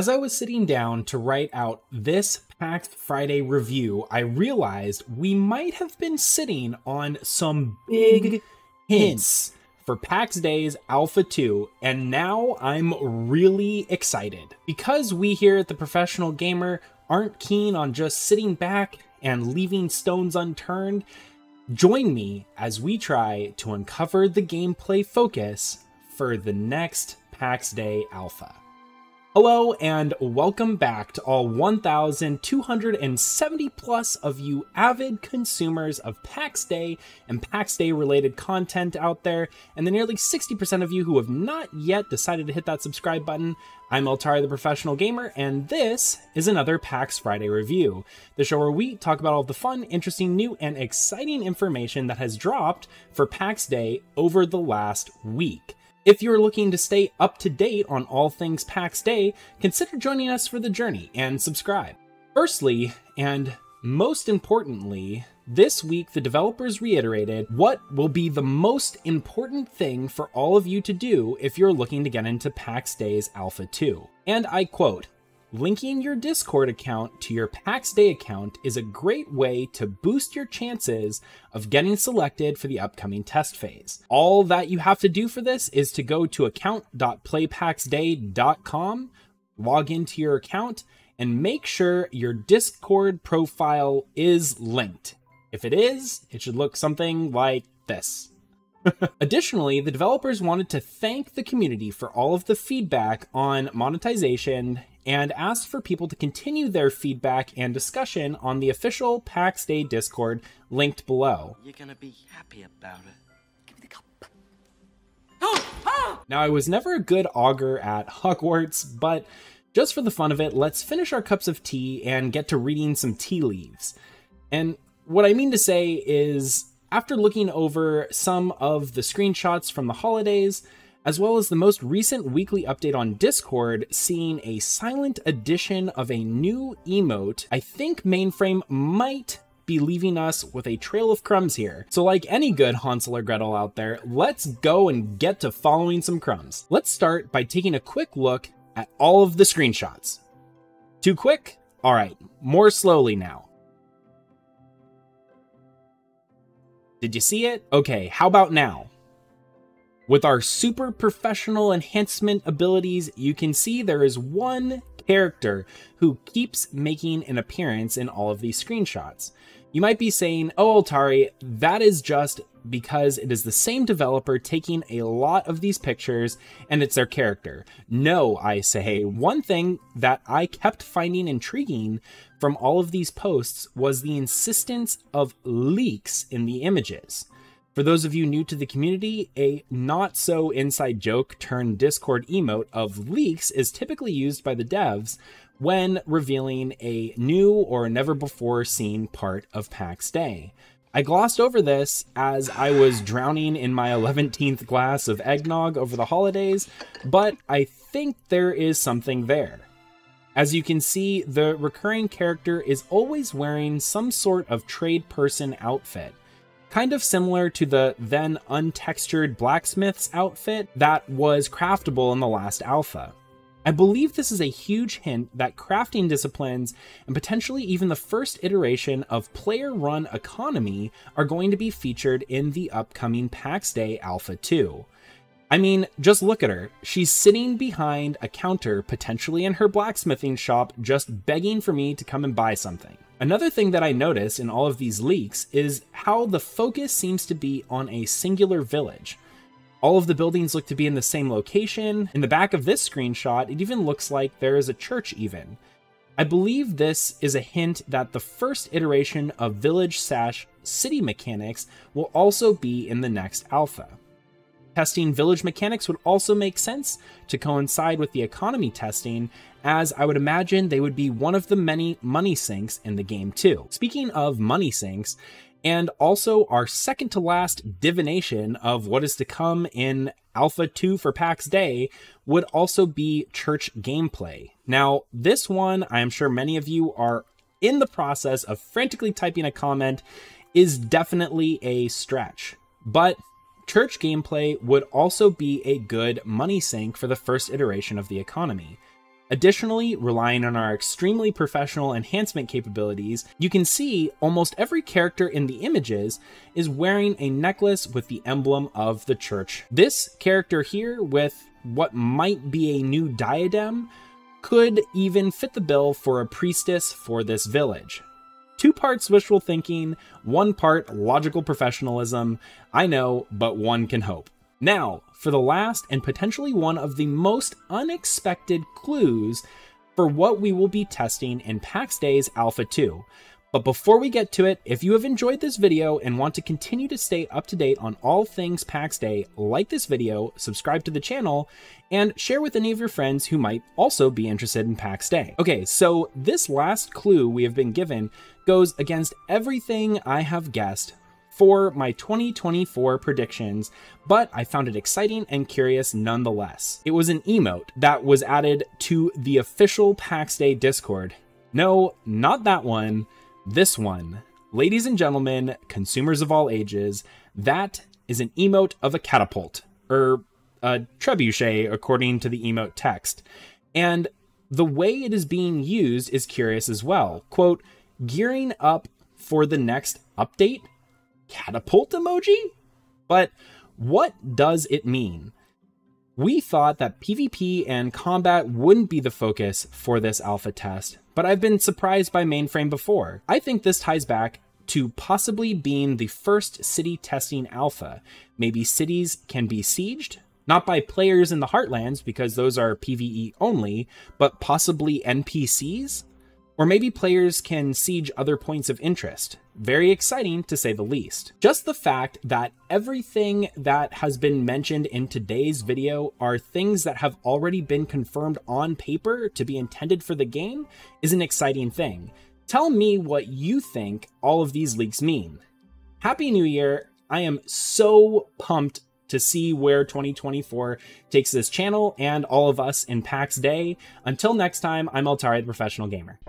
As I was sitting down to write out this Pax Friday review, I realized we might have been sitting on some big hints for Pax Dei's Alpha 2, and now I'm really excited. Because we here at The Professional Gamer aren't keen on just sitting back and leaving stones unturned, join me as we try to uncover the gameplay focus for the next Pax Dei Alpha. Hello and welcome back to all 1,270 plus of you avid consumers of Pax Dei and Pax Dei related content out there, and the nearly 60% of you who have not yet decided to hit that subscribe button. I'm Eltarii, the Professional Gamer, and this is another Pax Friday review, the show where we talk about all the fun, interesting, new, and exciting information that has dropped for Pax Dei over the last week. If you're looking to stay up to date on all things Pax Dei, consider joining us for the journey and subscribe. Firstly, and most importantly, this week the developers reiterated what will be the most important thing for all of you to do if you're looking to get into Pax Dei's Alpha 2. And I quote, "Linking your Discord account to your Pax Dei account is a great way to boost your chances of getting selected for the upcoming test phase. All that you have to do for this is to go to account.playpaxday.com, log into your account, and make sure your Discord profile is linked. If it is, it should look something like this." Additionally, the developers wanted to thank the community for all of the feedback on monetization and asked for people to continue their feedback and discussion on the official Pax Dei Discord linked below. You're gonna be happy about it. Give me the cup. Oh! Ah! Now, I was never a good augur at Hogwarts, but just for the fun of it, let's finish our cups of tea and get to reading some tea leaves. And what I mean to say is, after looking over some of the screenshots from the holidays, as well as the most recent weekly update on Discord, seeing a silent addition of a new emote, I think Mainframe might be leaving us with a trail of crumbs here. So like any good Hansel or Gretel out there, let's go and get to following some crumbs. Let's start by taking a quick look at all of the screenshots. Too quick? All right, more slowly now. Did you see it? Okay, how about now? With our super professional enhancement abilities, you can see there is one character who keeps making an appearance in all of these screenshots. You might be saying, "Oh, Eltarii, that is just because it is the same developer taking a lot of these pictures and it's their character." No, I say, one thing that I kept finding intriguing from all of these posts was the insistence of leaks in the images. For those of you new to the community, a not-so-inside joke turned Discord emote of leaks is typically used by the devs when revealing a new or never-before-seen part of Pax Dei. I glossed over this as I was drowning in my 11th glass of eggnog over the holidays, but I think there is something there. As you can see, the recurring character is always wearing some sort of trade person outfit, kind of similar to the then untextured blacksmith's outfit that was craftable in the last alpha. I believe this is a huge hint that crafting disciplines and potentially even the first iteration of player-run economy are going to be featured in the upcoming Pax Dei Alpha 2. I mean, just look at her. She's sitting behind a counter, potentially in her blacksmithing shop, just begging for me to come and buy something. Another thing that I notice in all of these leaks is how the focus seems to be on a singular village. All of the buildings look to be in the same location. In the back of this screenshot, it even looks like there is a church even. I believe this is a hint that the first iteration of village/city mechanics will also be in the next alpha. Testing village mechanics would also make sense to coincide with the economy testing, as I would imagine they would be one of the many money sinks in the game too. Speaking of money sinks, and also our second to last divination of what is to come in Alpha 2 for Pax Dei would also be church gameplay. Now, this one, I am sure many of you are in the process of frantically typing a comment, is definitely a stretch, but church gameplay would also be a good money sink for the first iteration of the economy. Additionally, relying on our extremely professional enhancement capabilities, you can see almost every character in the images is wearing a necklace with the emblem of the church. This character here with what might be a new diadem could even fit the bill for a priestess for this village. 2 parts wishful thinking, 1 part logical professionalism. I know, but one can hope. Now, for the last and potentially one of the most unexpected clues for what we will be testing in Pax Dei's Alpha 2. But before we get to it, if you have enjoyed this video and want to continue to stay up to date on all things Pax Dei, like this video, subscribe to the channel, and share with any of your friends who might also be interested in Pax Dei. Okay, so this last clue we have been given goes against everything I have guessed for my 2024 predictions, but I found it exciting and curious nonetheless. It was an emote that was added to the official Pax Dei Discord. No, not that one. This one, ladies and gentlemen, consumers of all ages, that is an emote of a catapult, or a trebuchet, according to the emote text. And the way it is being used is curious as well. Quote, gearing up for the next update? Catapult emoji? But what does it mean? We thought that PvP and combat wouldn't be the focus for this alpha test, but I've been surprised by Mainframe before. I think this ties back to possibly being the first city testing alpha. Maybe cities can be sieged, not by players in the Heartlands because those are PvE only, but possibly NPCs? Or maybe players can siege other points of interest. Very exciting to say the least. Just the fact that everything that has been mentioned in today's video are things that have already been confirmed on paper to be intended for the game is an exciting thing. Tell me what you think all of these leaks mean. Happy New Year. I am so pumped to see where 2024 takes this channel and all of us in Pax Dei. Until next time, I'm Eltarii, the Professional Gamer.